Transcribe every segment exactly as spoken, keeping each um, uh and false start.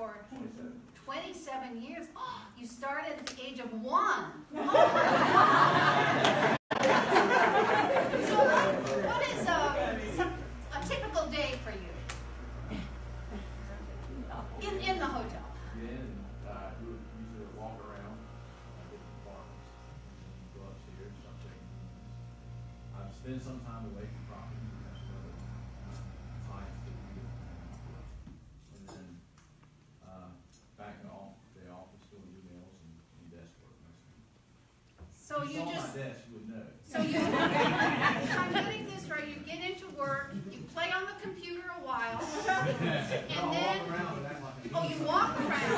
for twenty-seven years. Oh, you started at the age of one. Oh. So what, what is a, a typical day for you? In, in the hotel. Spend some time away from property, that's another science that we do. And then uh, back in all, the office doing emails and, and desk work. So if you, you saw just, my desk, you would know. So you, I'm getting this right, you get into work, you play on the computer a while, and no, then, walk and act like oh, you walk around,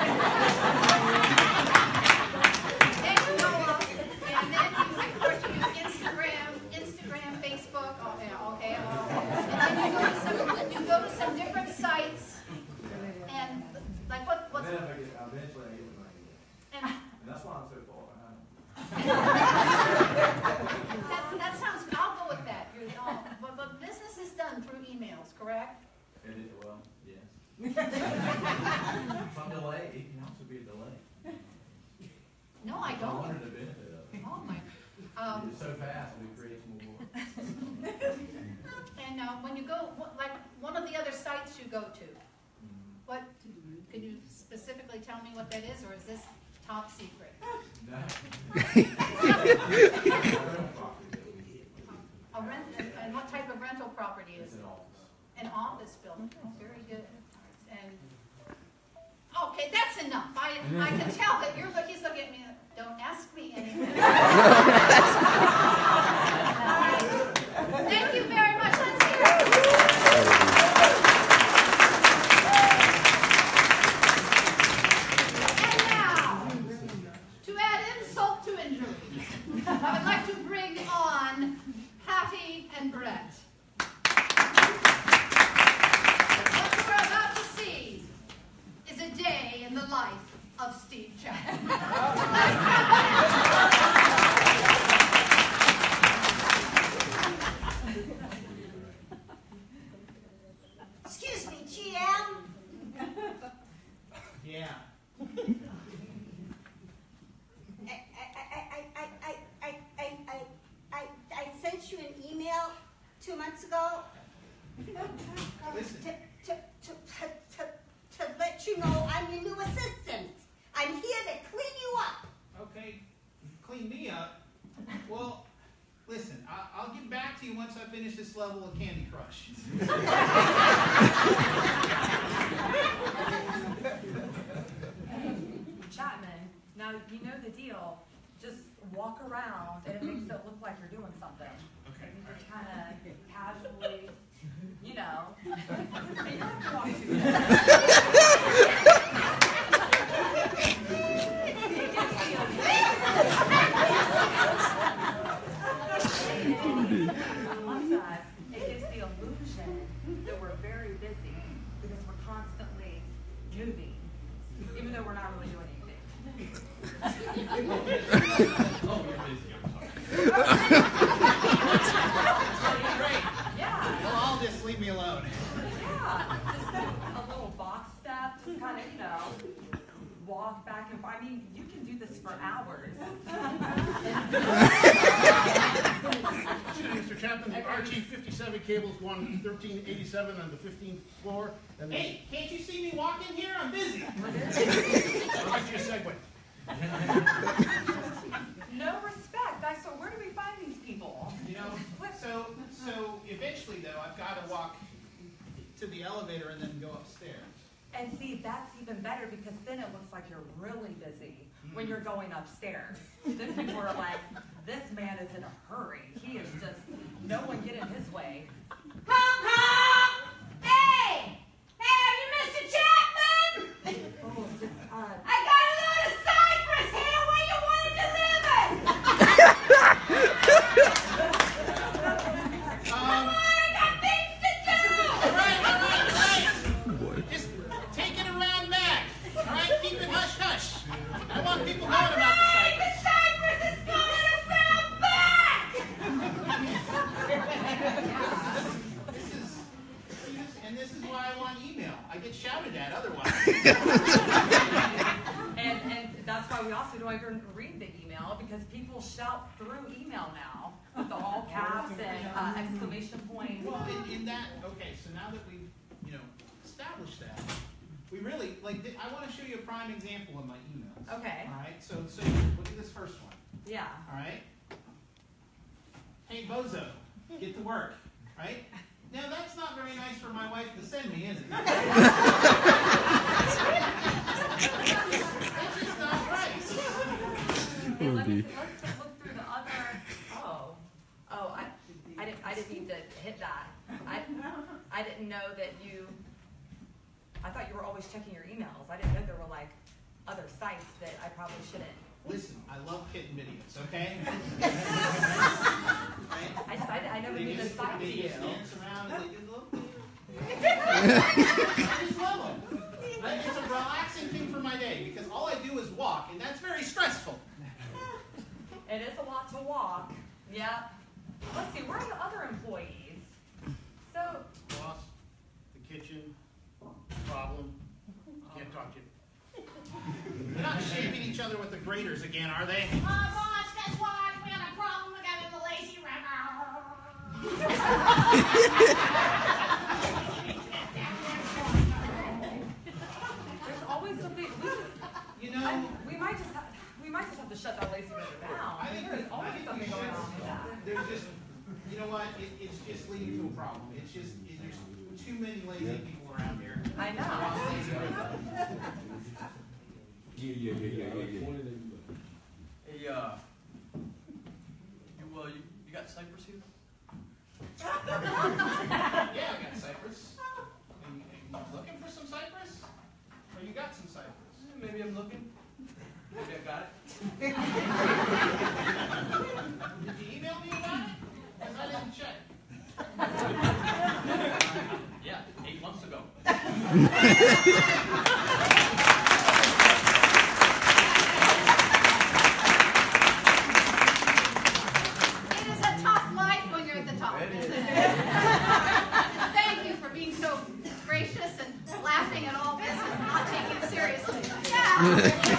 then you go up, and then you, of course, you use Instagram, Instagram, Facebook, oh, yeah, okay, oh. And then you go to some, you go to some different sites, and like what? What's and then I get, eventually I get to my idea, and, and that's why I'm so far behind. that, that sounds good. I'll go with that. You're the, oh, but, but business is done through emails, correct? It is, well, yes. Some delay, it can also be a delay. No, I don't. I wanted a benefit of it. Oh my. Um, it's so fast, we create more. And uh, when you go, like one of the other sites you go to, what, can you specifically tell me what that is, or is this top secret? No. A rent, and what type of rental property is it? An office. An office building. Oh, very good. And okay, that's enough. I, I can tell that you're look, he's looking at me. Don't ask me anything. Thank you very much. Let's hear it. And now, to add insult to injury, I would like to bring on Patty and Brett. What we're about to see is a day in the life of Steve Chapman. Excuse me, G M? Yeah. I, I, I, I, I, I, I, I, I sent you an email two months ago. Listen. To, to, to, to, to let you know I'm your new assistant. I'm here to clean you up. Okay, clean me up? Well, listen, I I'll get back to you once I finish this level of Candy Crush. Chapman, now you know the deal. Just walk around and it makes it look like you're doing something. Okay. You just kind of casually, you know. You have to walk through that. That we're very busy because we're constantly moving, even though we're not really doing anything. Oh, you're busy, I'm sorry. Great. Yeah. Well, I'll just leave me alone. Yeah. Just a little box step, just kind of, you know, walk back and forth. I mean, you can do this for hours. Mister Chapman, the R G fifty-seven cable's going thirteen eighty-seven on the fifteenth floor. And hey, can't you see me walk in here? I'm busy. Watch your segue. No respect. I saw, where do we find these people? You know, so, so eventually, though, I've got to walk to the elevator and then go upstairs. And see, that's even better because then it looks like you're really busy when you're going upstairs. Then people are like, this man is in a hurry. He is just, no one get in his way. Honk, honk! Hey! Hey, are you Mister Chapman? Oh, just, uh, I got a lot of cypress here where you wanted to live it! Come um, on, I got things to do! Right, right, right. Just take it around back. All right, keep it hush-hush. I want people knowing about right, the cypress. The cypress is going around back! And this is why I want email. I get shouted at otherwise. and, and that's why we also don't even read the email, because people shout through email now with all caps and uh, exclamation points. Well, in, in that, okay, so now that we've, you know, established that, we really, like, I want to show you a prime example of my emails. Okay. All right, so, so look at this first one. Yeah. All right. Hey, Bozo, get to work, right? Now, that's not very nice for my wife to send me, is it? That's just not right. Okay, let me, let's look through the other. Oh, oh, I, I, didn't, I didn't need to hit that. I, I didn't know that you, I thought you were always checking your emails. I didn't know there were, like, other sites that I probably shouldn't. Listen, I love kitten videos, okay? I just, I, I never knew this side to you. They dance around and they do little I just love them. It's a relaxing thing for my day, because all I do is walk, and that's very stressful. It is a lot to walk. Yeah. Let's see, where are the other employees? So. Boss, the kitchen, problem, can't talk to you. They're not shaving each other with the graters again, are they? Oh, boss, that's why we had a problem with having the lazy river. There's always something. We just, you know, I, we might just have, we might just have to shut that lazy river down. I think there's always think something going on with that. There's just, you know what? It, it's just leading to a problem. It's just it, there's too many lazy yeah. people around here. I know. Yeah, yeah, yeah, yeah, yeah, yeah. Hey, uh, you, uh, you, you got Cypress here? Yeah, I got Cypress. Are you, are you looking for some Cypress? Or you got some Cypress? Maybe I'm looking. Maybe I got it. Did you email me about it? Because I didn't check. Yeah, eight months ago. Laughing at all this and not taking it seriously. Yeah.